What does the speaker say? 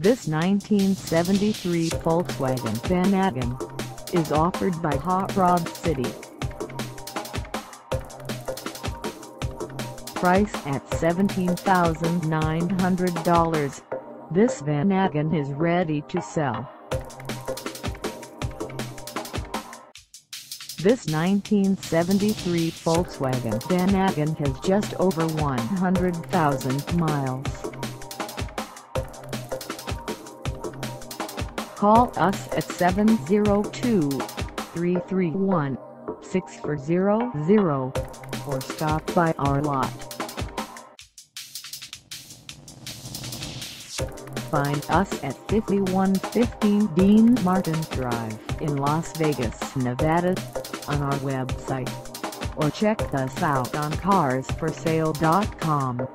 This 1973 Volkswagen Vanagon is offered by Hot Rod City. Price at $17,900, this Vanagon is ready to sell. This 1973 Volkswagen Vanagon has just over 100,000 miles. Call us at 702-331-6400 or stop by our lot. Find us at 5115 Dean Martin Drive in Las Vegas, Nevada, on our website, or check us out on Carsforsale.com.